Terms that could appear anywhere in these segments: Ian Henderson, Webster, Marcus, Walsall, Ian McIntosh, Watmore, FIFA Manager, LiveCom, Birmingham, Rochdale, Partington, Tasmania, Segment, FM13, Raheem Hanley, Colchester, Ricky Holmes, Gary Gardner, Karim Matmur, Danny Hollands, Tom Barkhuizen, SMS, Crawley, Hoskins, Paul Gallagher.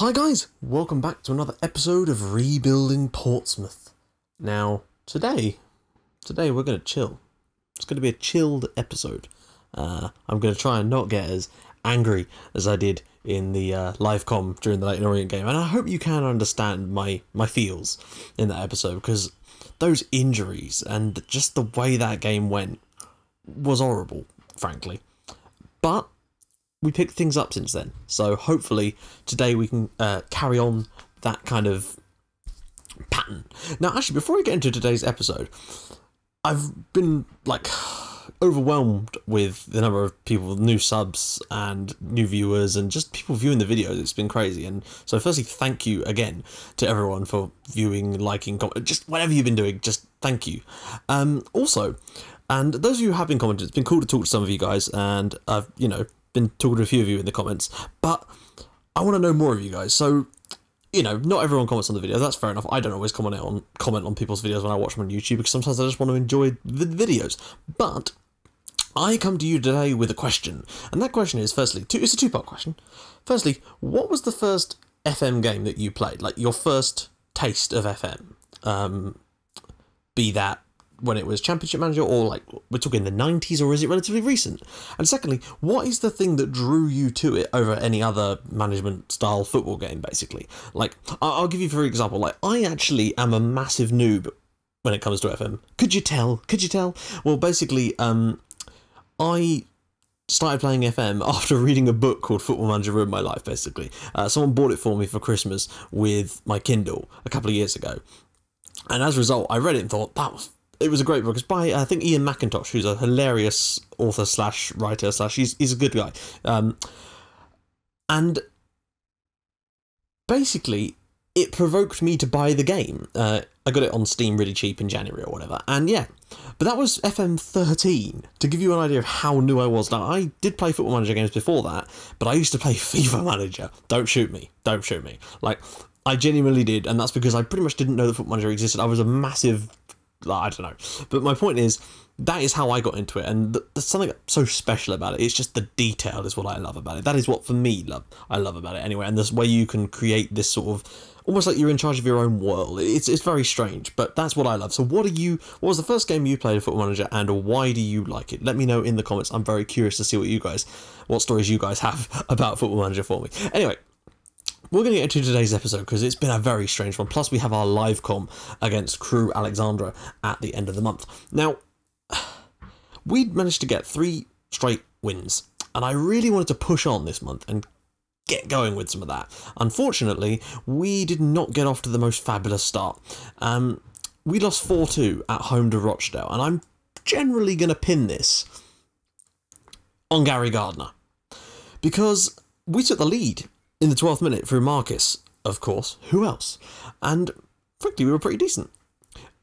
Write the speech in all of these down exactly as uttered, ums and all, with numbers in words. Hi guys, welcome back to another episode of Rebuilding Portsmouth. Now, today, today we're going to chill. It's going to be a chilled episode. Uh, I'm going to try and not get as angry as I did in the uh, live comm during the Leyton Orient game, and I hope you can understand my, my feels in that episode, because those injuries and just the way that game went was horrible, frankly. But we picked things up since then, so hopefully today we can uh, carry on that kind of pattern. Now, actually, before we get into today's episode, I've been, like, overwhelmed with the number of people, new subs and new viewers and just people viewing the videos. It's been crazy, and so firstly, thank you again to everyone for viewing, liking, just whatever you've been doing, just thank you. Um, also, and those of you who have been commenting, it's been cool to talk to some of you guys, and, I've, you know, been talking to a few of you in the comments, but I want to know more of you guys. So, you know, not everyone comments on the videos. That's fair enough. I don't always comment on comment on people's videos when I watch them on YouTube, because sometimes I just want to enjoy the videos. But I come to you today with a question, and that question is, firstly, two, it's a two-part question. Firstly, what was the first F M game that you played? Like, your first taste of F M, um, be that when it was Championship Manager, or, like, we're talking the nineties, or is it relatively recent? And secondly, what is the thing that drew you to it over any other management-style football game, basically? Like, I'll give you, for example, like, I actually am a massive noob when it comes to F M. Could you tell? Could you tell? Well, basically, um, I started playing F M after reading a book called Football Manager Ruined My Life, basically. Uh, someone bought it for me for Christmas with my Kindle a couple of years ago. And as a result, I read it and thought, that was... It was a great book. It's by, I think, Ian McIntosh, who's a hilarious author slash writer slash he's, he's a good guy. Um, and basically, it provoked me to buy the game. Uh, I got it on Steam really cheap in January or whatever. And yeah, but that was F M thirteen, to give you an idea of how new I was. Now, I did play Football Manager games before that, but I used to play FIFA Manager. Don't shoot me. Don't shoot me. Like, I genuinely did, and that's because I pretty much didn't know that Football Manager existed. I was a massive... I don't know, but my point is that is how I got into it, and there's something so special about it. It's just the detail is what I love about it. That is what for me love I love about it anyway, and this way you can create this sort of almost like you're in charge of your own world. It's it's very strange, but that's what I love. So what are you? What was the first game you played, Football Manager, and why do you like it? Let me know in the comments. I'm very curious to see what you guys, what stories you guys have about Football Manager for me. Anyway. We're going to get into today's episode because it's been a very strange one. Plus, we have our live comm against Crewe Alexandra at the end of the month. Now, we'd managed to get three straight wins, and I really wanted to push on this month and get going with some of that. Unfortunately, we did not get off to the most fabulous start. Um, we lost four two at home to Rochdale, and I'm generally going to pin this on Gary Gardner because we took the lead in the twelfth minute through Marcus, of course. Who else? And, frankly, we were pretty decent.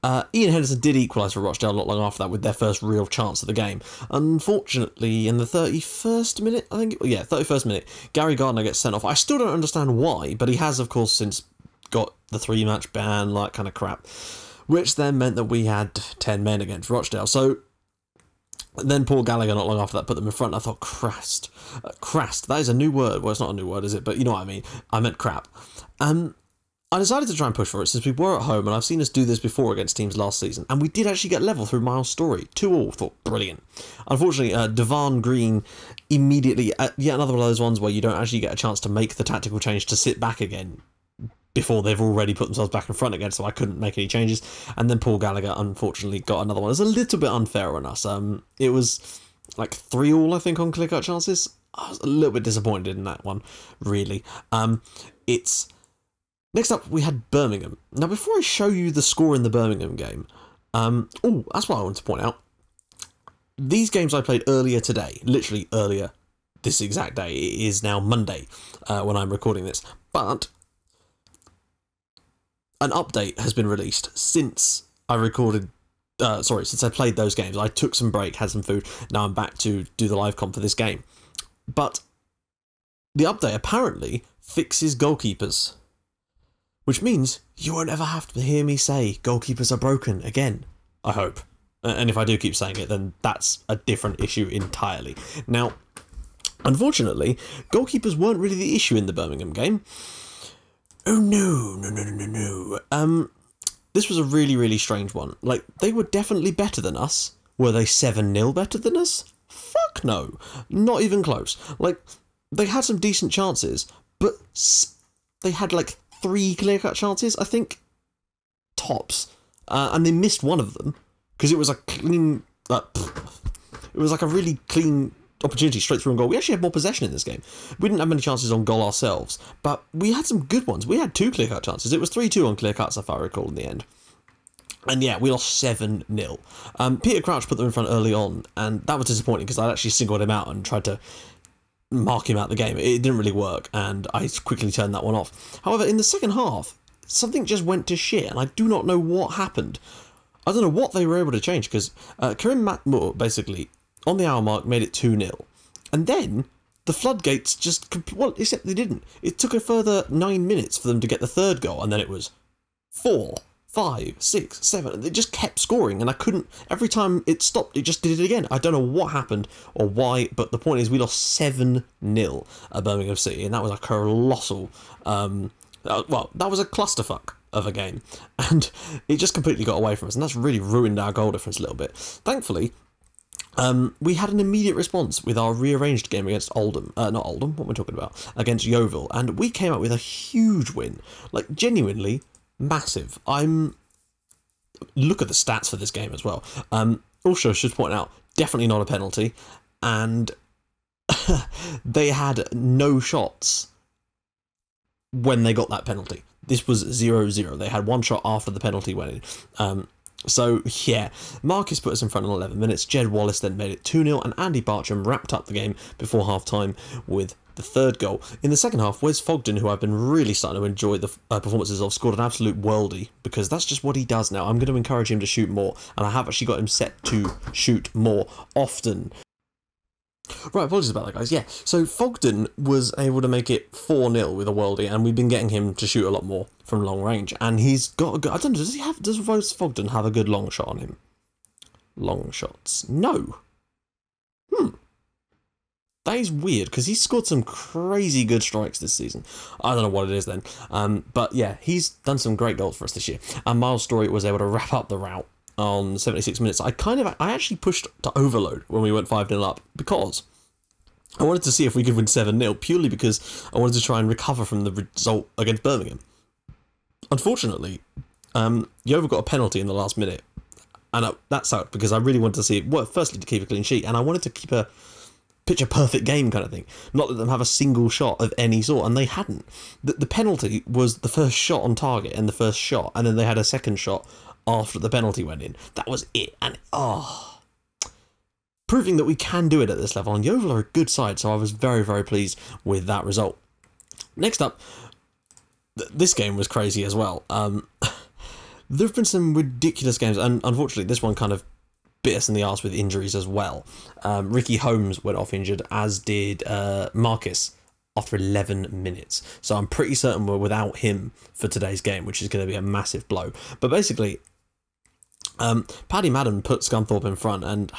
Uh, Ian Henderson did equalise for Rochdale not long after that with their first real chance of the game. Unfortunately, in the thirty-first minute, I think... Yeah, thirty-first minute, Gary Gardner gets sent off. I still don't understand why, but he has, of course, since got the three-match ban, like, kind of crap, which then meant that we had ten men against Rochdale. So... And then Paul Gallagher, not long after that, put them in front. I thought, crashed. Uh, crashed. That is a new word. Well, it's not a new word, is it? But you know what I mean. I meant crap. Um, I decided to try and push for it since we were at home, and I've seen us do this before against teams last season. And we did actually get level through Myles Storey. two all. Thought, brilliant. Unfortunately, uh, Devon Green immediately... Uh, yet another one of those ones where you don't actually get a chance to make the tactical change to sit back again before they've already put themselves back in front again, so I couldn't make any changes. And then Paul Gallagher, unfortunately, got another one. It was a little bit unfair on us. Um, it was like three all, I think, on clear-cut chances. I was a little bit disappointed in that one, really. Um, it's next up, we had Birmingham. Now, before I show you the score in the Birmingham game... Um, oh, that's what I wanted to point out. These games I played earlier today, literally earlier this exact day. It is now Monday uh, when I'm recording this. But... an update has been released since I recorded, uh, sorry, since I played those games. I took some break, had some food, now I'm back to do the live comp for this game. But the update apparently fixes goalkeepers, which means you won't ever have to hear me say goalkeepers are broken again, I hope. And if I do keep saying it, then that's a different issue entirely. Now, unfortunately, goalkeepers weren't really the issue in the Birmingham game. Oh no, no, no, no, no, no. Um, this was a really, really strange one. Like, they were definitely better than us. Were they seven nil better than us? Fuck no. Not even close. Like, they had some decent chances, but they had, like, three clear-cut chances, I think. Tops. Uh, and they missed one of them, because it was a clean... Uh, it was, like, a really clean... opportunity straight through on goal. We actually had more possession in this game. We didn't have many chances on goal ourselves, but we had some good ones. We had two clear-cut chances. It was three two on clear-cuts, if I recall, in the end. And yeah, we lost seven nil. Um, Peter Crouch put them in front early on, and that was disappointing because I'd actually singled him out and tried to mark him out the game. It didn't really work, and I quickly turned that one off. However, in the second half, something just went to shit, and I do not know what happened. I don't know what they were able to change, because uh, Karim Matmur, basically, on the hour mark, made it two nil. And then the floodgates just... Well, except they didn't. It took a further nine minutes for them to get the third goal, and then it was four, five, six, seven. They just kept scoring, and I couldn't... Every time it stopped, it just did it again. I don't know what happened or why, but the point is we lost seven nil at Birmingham City, and that was a colossal... Um, uh, well, that was a clusterfuck of a game, and it just completely got away from us, and that's really ruined our goal difference a little bit. Thankfully... Um, we had an immediate response with our rearranged game against Oldham, uh, not Oldham, what am I talking about, against Yeovil, and we came up with a huge win, like genuinely massive. I'm, look at the stats for this game as well. Um, also, I should point out, definitely not a penalty, and they had no shots when they got that penalty. This was zero zero, they had one shot after the penalty went in. Um, So, yeah, Marcus put us in front in eleven minutes, Jed Wallace then made it two nil, and Andy Bartram wrapped up the game before half-time with the third goal. In the second half, Wes Fogden, who I've been really starting to enjoy the uh, performances of, scored an absolute worldie, because that's just what he does now. I'm going to encourage him to shoot more, and I have actually got him set to shoot more often. Right, apologies about that, guys. Yeah, so Fogden was able to make it four nil with a worldie, and we've been getting him to shoot a lot more from long range, and he's got a good... I don't know, does he have... Does Wes Fogden have a good long shot on him? Long shots. No. Hmm. That is weird, because he's scored some crazy good strikes this season. I don't know what it is then. Um, but yeah, he's done some great goals for us this year, and Myles Storey was able to wrap up the rout on seventy-six minutes. I kind of, I actually pushed to overload when we went five nil up because I wanted to see if we could win seven nil, purely because I wanted to try and recover from the result against Birmingham. Unfortunately, um, Yeovil got a penalty in the last minute, and I, that sucked because I really wanted to see it work, firstly to keep a clean sheet, and I wanted to keep a picture-perfect game kind of thing, not let them have a single shot of any sort, and they hadn't. The, the penalty was the first shot on target and the first shot, and then they had a second shot after the penalty went in. That was it, and ah, oh, proving that we can do it at this level, and Yeovil are a good side, so I was very, very pleased with that result. Next up, th this game was crazy as well. Um, there have been some ridiculous games, and unfortunately this one kind of bit us in the arse with injuries as well. Um, Ricky Holmes went off injured, as did uh, Marcus, after eleven minutes, so I'm pretty certain we're without him for today's game, which is going to be a massive blow. But basically, um, Paddy Madden put Scunthorpe in front, and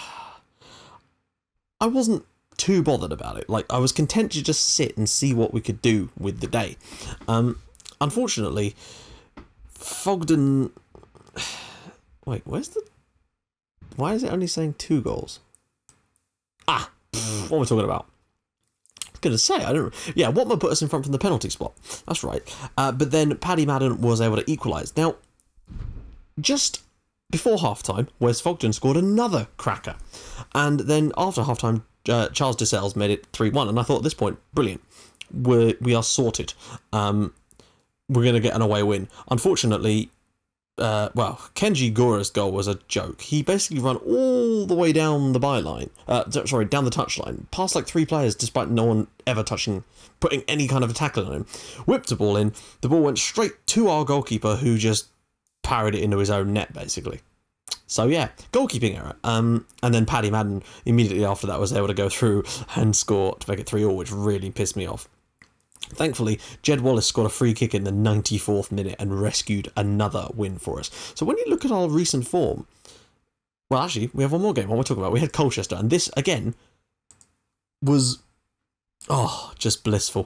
I wasn't too bothered about it. Like, I was content to just sit and see what we could do with the day. Um, unfortunately, Fogden... Wait, where's the... Why is it only saying two goals? Ah! Pff, what am I talking about? Gonna say I don't yeah Watmore put us in front from the penalty spot, that's right, uh, but then Paddy Madden was able to equalise. Now just before half time, Wes Fogden scored another cracker, and then after half time, uh, Charles DeSales made it three one, and I thought at this point, brilliant, we're, we are sorted, um, we're gonna get an away win. Unfortunately, Uh, well, Kenji Gora's goal was a joke. He basically ran all the way down the byline, uh, sorry, down the touchline, past like three players, despite no one ever touching, putting any kind of a tackle on him. Whipped the ball in, the ball went straight to our goalkeeper, who just parried it into his own net, basically. So yeah, goalkeeping error. Um, and then Paddy Madden, immediately after that, was able to go through and score to make it three all, which really pissed me off. Thankfully, Jed Wallace scored a free kick in the ninety-fourth minute and rescued another win for us. So when you look at our recent form, well, actually, we have one more game. What am I talking about? We had Colchester, and this, again, was, oh, just blissful.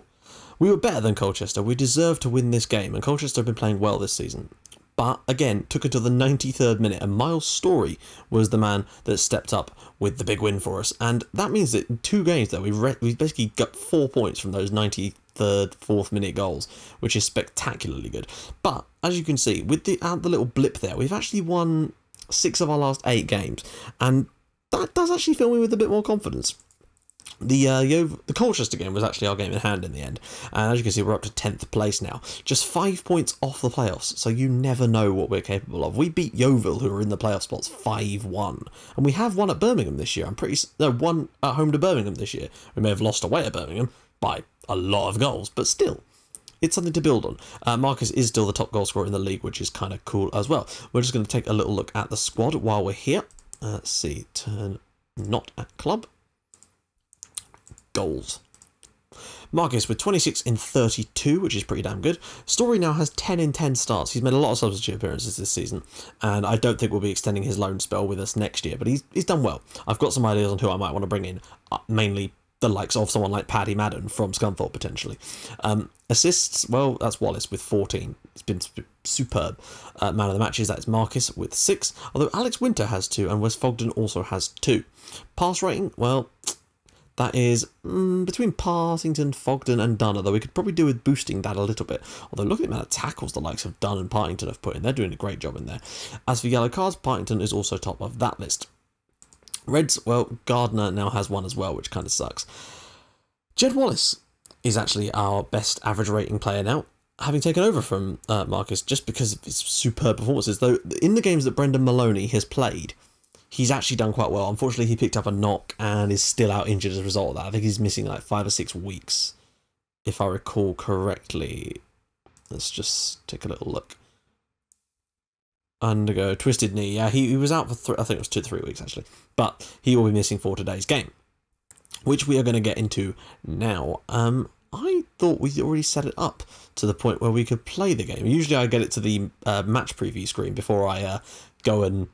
We were better than Colchester, we deserved to win this game, and Colchester have been playing well this season. But again, took until the ninety-third minute, and Myles Storey was the man that stepped up with the big win for us. And that means that in two games, though, we we basically got four points from those ninety-third, fourth minute goals, which is spectacularly good. But as you can see, with the, uh, the little blip there, we've actually won six of our last eight games, and that does actually fill me with a bit more confidence. The uh, Yeovil, the Colchester game was actually our game in hand in the end, and as you can see, we're up to tenth place now, just five points off the playoffs, so you never know what we're capable of. We beat Yeovil, who are in the playoff spots, five one, and we have won at Birmingham this year. I'm pretty no one at home to Birmingham this year. We may have lost away at Birmingham by a lot of goals, but still, it's something to build on. Uh, Marcus is still the top goal scorer in the league, which is kind of cool as well. We're just going to take a little look at the squad while we're here. Uh, let's see, turn not at club. Goals. Marcus with twenty-six in thirty-two, which is pretty damn good. Storey now has ten in ten starts. He's made a lot of substitute appearances this season, and I don't think we'll be extending his loan spell with us next year, but he's, he's done well. I've got some ideas on who I might want to bring in, uh, mainly the likes of someone like Paddy Madden from Scunthorpe, potentially. Um, assists, well, that's Wallace with fourteen. It's been superb. Uh, man of the matches, that's Marcus with six, although Alex Winter has two, and Wes Fogden also has two. Pass rating, well, that is mm, between Partington, Fogden and Dunn, although we could probably do with boosting that a little bit. Although look at the amount of tackles the likes of Dunn and Partington have put in. They're doing a great job in there. As for yellow cards, Partington is also top of that list. Reds, well, Gardner now has one as well, which kind of sucks. Jed Wallace is actually our best average rating player now, having taken over from uh, Marcus just because of his superb performances. Though in the games that Brendan Maloney has played, he's actually done quite well. Unfortunately, he picked up a knock and is still out injured as a result of that. I think he's missing like five or six weeks, if I recall correctly. Let's just take a little look. Undergo twisted knee. Yeah, he, he was out for three, I think it was two to three weeks actually. But he will be missing for today's game, which we are going to get into now. Um, I thought we'd already set it up to the point where we could play the game. Usually, I get it to the uh, match preview screen before I uh, go and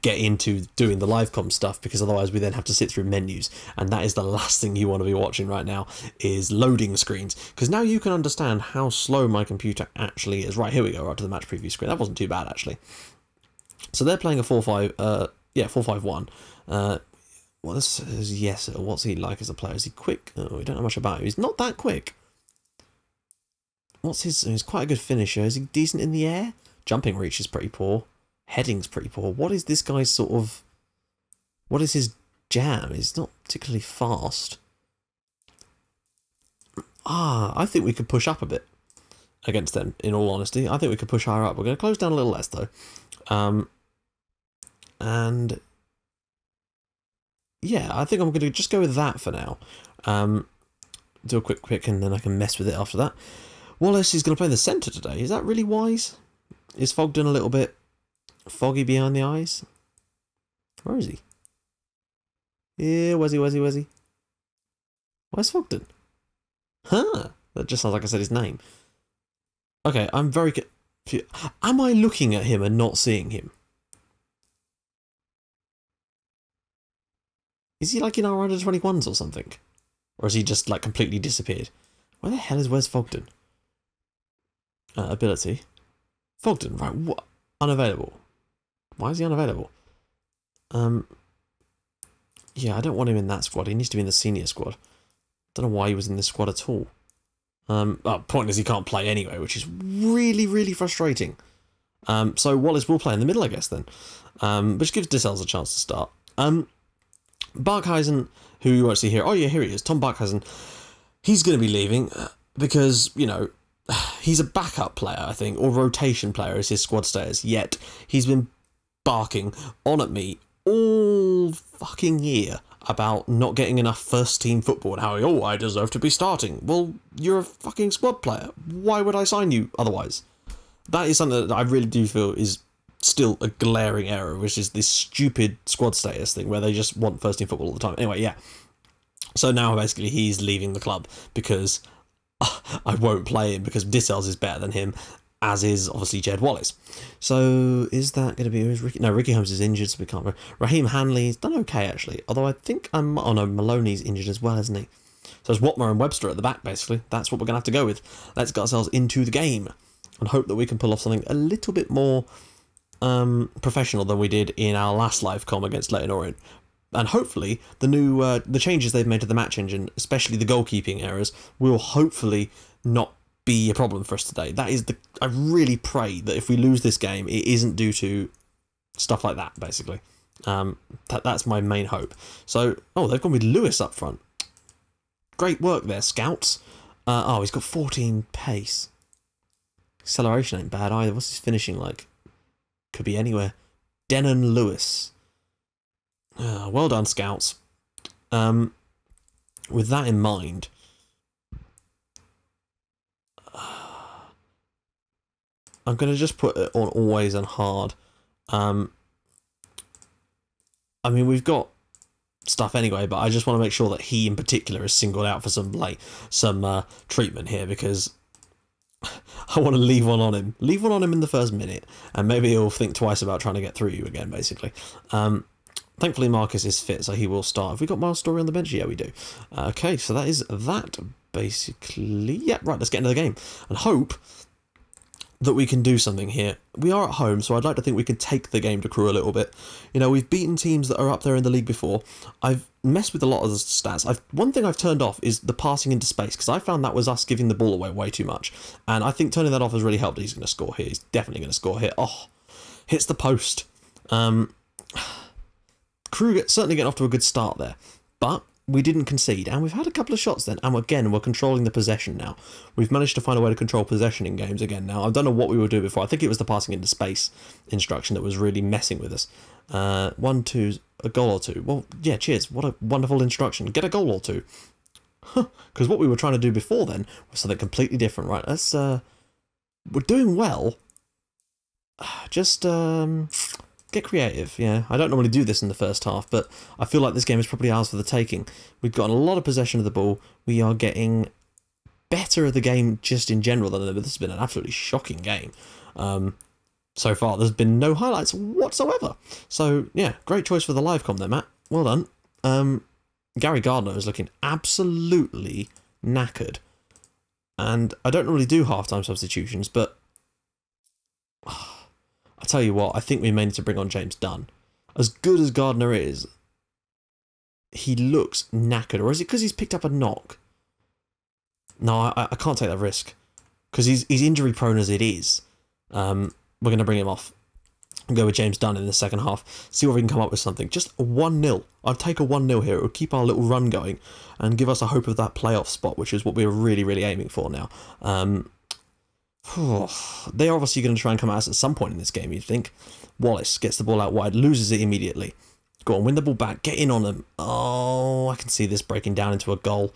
get into doing the live com stuff, because otherwise we then have to sit through menus, and that is the last thing you want to be watching right now, is loading screens, because now you can understand how slow my computer actually is. Right, here we go, right to the match preview screen. That wasn't too bad actually. So they're playing a four five, uh yeah, four five one. Uh well, this is, yes, what's he like as a player? Is he quick? Oh, we don't know much about him. He's not that quick. What's his, he's quite a good finisher. Is he decent in the air? Jumping reach is pretty poor. Heading's pretty poor. What is this guy's sort of, what is his jam? He's not particularly fast. Ah, I think we could push up a bit against them, in all honesty. I think we could push higher up. We're going to close down a little less, though. Um, and, yeah, I think I'm going to just go with that for now. Um, do a quick pick, and then I can mess with it after that. Wallace is going to play in the centre today. Is that really wise? Is Fogden a little bit foggy behind the eyes? Where is he? Yeah, where's he, where's he, where's he? Where's Fogden? Huh? That just sounds like I said his name. Okay, I'm very... Am I looking at him and not seeing him? Is he like in our under twenty-ones or something? Or is he just like completely disappeared? Where the hell is Wes Fogden? Uh, ability. Fogden, right, what? Unavailable. Why is he unavailable? Um, yeah, I don't want him in that squad. He needs to be in the senior squad. Don't know why he was in this squad at all. Um, oh, point is he can't play anyway, which is really, really frustrating. Um, so Wallace will play in the middle, I guess, then. Um, which gives DeSales a chance to start. Um, Barkhuizen, who you won't see here. Oh, yeah, here he is. Tom Barkhuizen. He's going to be leaving because, you know, he's a backup player, I think, or rotation player as his squad status, yet he's been barking on at me all fucking year about not getting enough first-team football and how, oh, I deserve to be starting. Well, you're a fucking squad player. Why would I sign you otherwise? That is something that I really do feel is still a glaring error, which is this stupid squad status thing where they just want first-team football all the time. Anyway, yeah. So now, basically, he's leaving the club because I won't play him because DeSales is better than him, as is obviously Jed Wallace. So is that going to be, is Ricky? No, Ricky Holmes is injured, so we can't. Raheem Hanley's done okay actually. Although I think I'm. Oh no, Maloney's injured as well, isn't he? So it's Watmore and Webster at the back, basically. That's what we're going to have to go with. Let's get ourselves into the game and hope that we can pull off something a little bit more um, professional than we did in our last live com against Leyton Orient. And hopefully the new uh, the changes they've made to the match engine, especially the goalkeeping errors, will hopefully not be a problem for us today. That is the I really pray that if we lose this game, it isn't due to stuff like that, basically. Um, that, that's my main hope. So, oh, they've gone with Lewis up front. Great work there, scouts. Uh, oh, he's got fourteen pace. Acceleration ain't bad either. What's his finishing like? Could be anywhere. Denon Lewis. Uh, well done, scouts. Um, with that in mind, uh, I'm going to just put it on always and hard. Um, I mean, we've got stuff anyway, but I just want to make sure that he in particular is singled out for some like some uh, treatment here, because I want to leave one on him. Leave one on him in the first minute, and maybe he'll think twice about trying to get through you again, basically. Um, thankfully, Marcus is fit, so he will start. Have we got Myles Storey on the bench? Yeah, we do. Uh, okay, so that is that, basically. Yeah, right, let's get into the game and hope that we can do something here. We are at home, so I'd like to think we can take the game to Crewe a little bit. You know, we've beaten teams that are up there in the league before. I've messed with a lot of the stats. I've, one thing I've turned off is the passing into space, because I found that was us giving the ball away way too much. And I think turning that off has really helped. He's going to score here. He's definitely going to score here. Oh, hits the post. Um, Crewe get, certainly getting off to a good start there. But we didn't concede, and we've had a couple of shots then, and again, we're controlling the possession now. We've managed to find a way to control possession in games again now. I don't know what we were doing before. I think it was the passing into space instruction that was really messing with us. Uh, one, two, a goal or two. Well, yeah, cheers. What a wonderful instruction. Get a goal or two. Huh, because what we were trying to do before then was something completely different, right? Let's, uh, we're doing well. Just, um... get creative, yeah. I don't normally do this in the first half, but I feel like this game is probably ours for the taking. We've gotten a lot of possession of the ball. We are getting better at the game just in general than ever. This has been an absolutely shocking game um, so far. There's been no highlights whatsoever. So, yeah, great choice for the live com there, Matt. Well done. Um, Gary Gardner is looking absolutely knackered. And I don't normally do half-time substitutions, but I tell you what, I think we may need to bring on James Dunn. As good as Gardner is, he looks knackered. Or is it because he's picked up a knock? No, I, I can't take that risk, because he's, he's injury prone as it is. Um, we're going to bring him off and go with James Dunn in the second half. See if we can come up with something. Just a one nil. I'd take a one nil here. It would keep our little run going and give us a hope of that playoff spot, which is what we're really, really aiming for now. Um... They're obviously going to try and come at us at some point in this game, you'd think. Wallace gets the ball out wide, loses it immediately. Go on, win the ball back, get in on them. Oh, I can see this breaking down into a goal.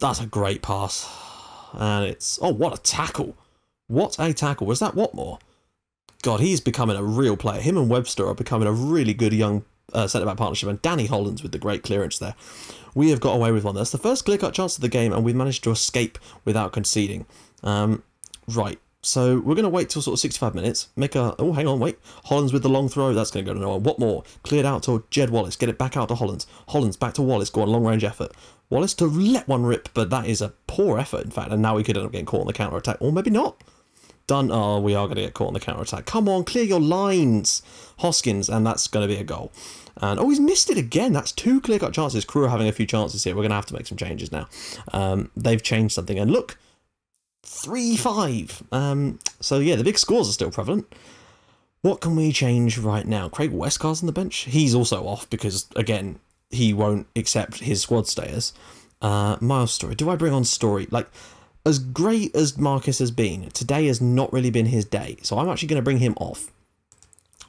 That's a great pass. And it's... oh, what a tackle. What a tackle. Was that Watmore? God, he's becoming a real player. Him and Webster are becoming a really good young uh, centre-back partnership. And Danny Hollands with the great clearance there. We have got away with one. That's the first clear-cut chance of the game, and we've managed to escape without conceding. Um... Right, so we're going to wait till sort of sixty-five minutes. Make a... oh, hang on, wait. Hollands with the long throw. That's going to go to no one. Watmore. Cleared out to Jed Wallace. Get it back out to Hollands. Hollands back to Wallace. Go on, long-range effort. Wallace to let one rip, but that is a poor effort, in fact. And now we could end up getting caught on the counter-attack. Or maybe not. Done. Oh, we are going to get caught on the counter-attack. Come on, clear your lines. Hoskins, and that's going to be a goal. And oh, he's missed it again. That's two clear-cut chances. Crewe are having a few chances here. We're going to have to make some changes now. Um, they've changed something. And look, three five. Um, so, yeah, the big scores are still prevalent. What can we change right now? Craig Westcar's on the bench. He's also off because, again, he won't accept his squad status. Uh, Myles Storey. Do I bring on Storey? Like, as great as Marcus has been, today has not really been his day. So I'm actually going to bring him off.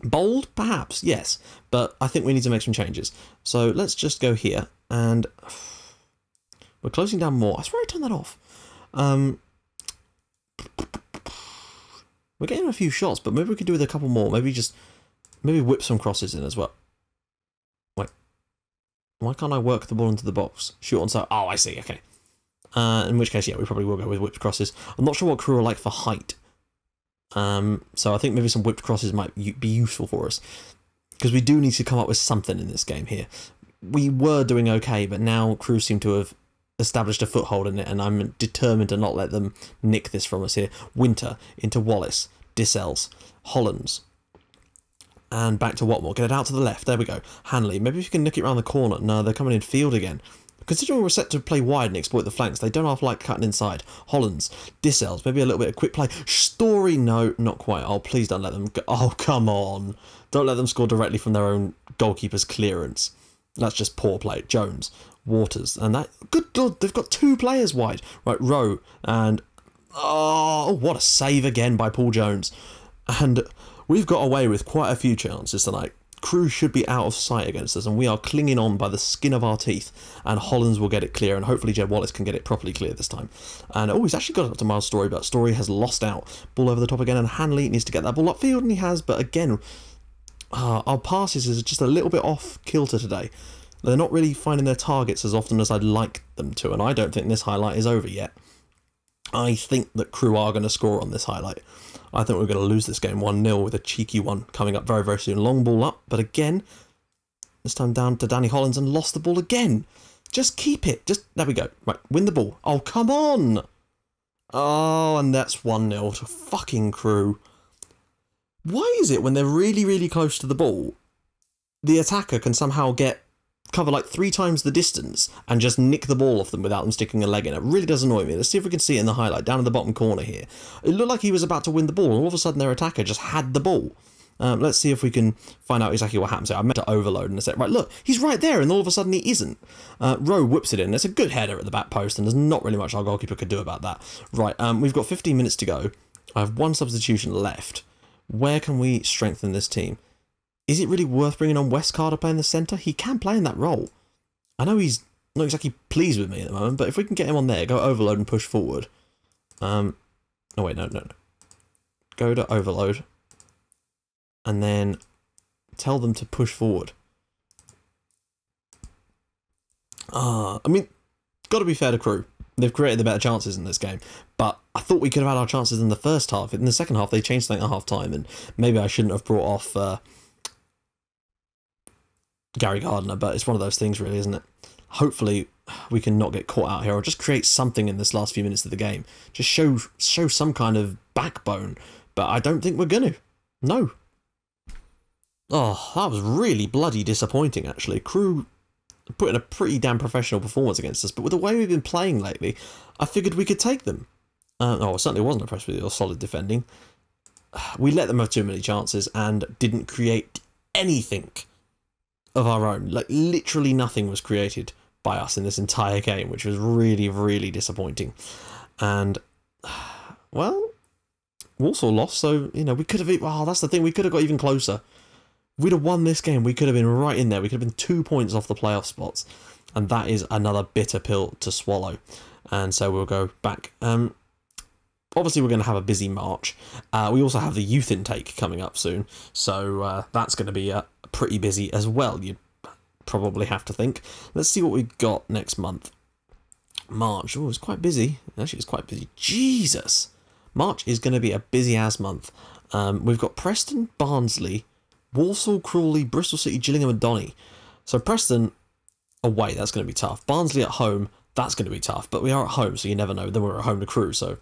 Bold? Perhaps, yes. But I think we need to make some changes. So let's just go here. And we're closing down more. I swear I turned that off. Um... We're getting a few shots, but maybe we could do with a couple more. Maybe just, maybe whip some crosses in as well. Wait, why can't I work the ball into the box? Shoot on side. Oh, I see. Okay. Uh, in which case, yeah, we probably will go with whipped crosses. I'm not sure what Crewe are like for height. Um, so I think maybe some whipped crosses might be useful for us, because we do need to come up with something in this game here. We were doing okay, but now Crewe seem to have established a foothold in it, and I'm determined to not let them nick this from us here. Winter into Wallace, DeSales, Hollands, and back to Watmore. Get it out to the left. There we go. Hanley. Maybe if you can nick it around the corner. No, they're coming in field again. Considering we're set to play wide and exploit the flanks, they don't half like cutting inside. Hollands, DeSales, maybe a little bit of quick play. Storey, no, not quite. Oh, please don't let them go. Oh, come on. Don't let them score directly from their own goalkeeper's clearance. That's just poor play. Jones, Waters, and that... Good Lord, they've got two players wide. Right, Rowe, and... Oh, what a save again by Paul Jones. And we've got away with quite a few chances tonight. Crewe should be out of sight against us, and we are clinging on by the skin of our teeth, and Hollands will get it clear, and hopefully Jed Wallace can get it properly clear this time. And oh, he's actually got it up to Myles Storey, but Storey has lost out. Ball over the top again, and Hanley needs to get that ball upfield, and he has, but again, uh, our passes is just a little bit off kilter today. They're not really finding their targets as often as I'd like them to, and I don't think this highlight is over yet. I think that Crewe are going to score on this highlight. I think we're going to lose this game one nil with a cheeky one coming up very, very soon. Long ball up, but again, this time down to Danny Hollands and lost the ball again. Just keep it. Just, there we go. Right, win the ball. Oh, come on. Oh, and that's one nil to fucking Crewe. Why is it when they're really, really close to the ball, the attacker can somehow get cover like three times the distance and just nick the ball off them without them sticking a leg in? It really does annoy me. Let's see if we can see it in the highlight down in the bottom corner here. It looked like he was about to win the ball, and all of a sudden their attacker just had the ball. Um, let's see if we can find out exactly what happens here. I meant to overload in a sec. Right, look, he's right there, and all of a sudden he isn't. Uh, Rowe whips it in. It's a good header at the back post, and there's not really much our goalkeeper could do about that. Right, um, we've got fifteen minutes to go. I have one substitution left. Where can we strengthen this team? Is it really worth bringing on Wes Fogden to play in the centre? He can play in that role. I know he's not exactly pleased with me at the moment, but if we can get him on there, go overload and push forward. Um, oh, wait, no, no, no. Go to overload. And then tell them to push forward. Ah, uh, I mean, got to be fair to Crewe. They've created the better chances in this game, but I thought we could have had our chances in the first half. In the second half, they changed something at half-time, and maybe I shouldn't have brought off... Uh, Gary Gardner, but it's one of those things really, isn't it? Hopefully we can not get caught out here, or just create something in this last few minutes of the game. Just show show some kind of backbone, but I don't think we're going to. No. Oh, that was really bloody disappointing, actually. Crewe put in a pretty damn professional performance against us, but with the way we've been playing lately, I figured we could take them. Uh, oh, I certainly wasn't impressed with your solid defending. We let them have too many chances and didn't create anything of our own. Like, literally nothing was created by us in this entire game, which was really, really disappointing. And, well, Walsall lost, so, you know, we could have... Well, that's the thing, we could have got even closer. We'd have won this game, we could have been right in there, we could have been two points off the playoff spots, and that is another bitter pill to swallow. And so we'll go back. Um, obviously, we're going to have a busy March. Uh, we also have the youth intake coming up soon, so uh, that's going to be... Uh, pretty busy as well, you'd probably have to think. Let's see what we've got next month. March. Oh, it's quite busy. Actually, it's quite busy. Jesus! March is going to be a busy-ass month. Um, we've got Preston, Barnsley, Walsall, Crawley, Bristol City, Gillingham and Donny. So Preston away, that's going to be tough. Barnsley at home, that's going to be tough. But we are at home, so you never know. Then we're at home to Crewe, so...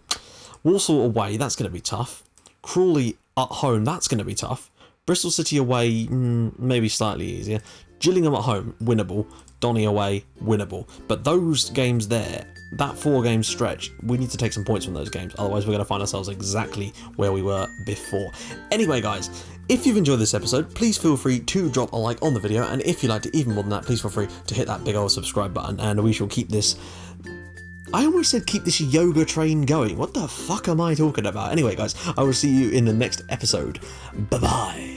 Walsall away, that's going to be tough. Crawley at home, that's going to be tough. Bristol City away, maybe slightly easier. Gillingham at home, winnable. Donny away, winnable. But those games there, that four-game stretch, we need to take some points from those games. Otherwise, we're going to find ourselves exactly where we were before. Anyway, guys, if you've enjoyed this episode, please feel free to drop a like on the video. And if you liked it even more than that, please feel free to hit that big old subscribe button. And we shall keep this... I almost said keep this yoga train going. What the fuck am I talking about? Anyway, guys, I will see you in the next episode. Bye-bye.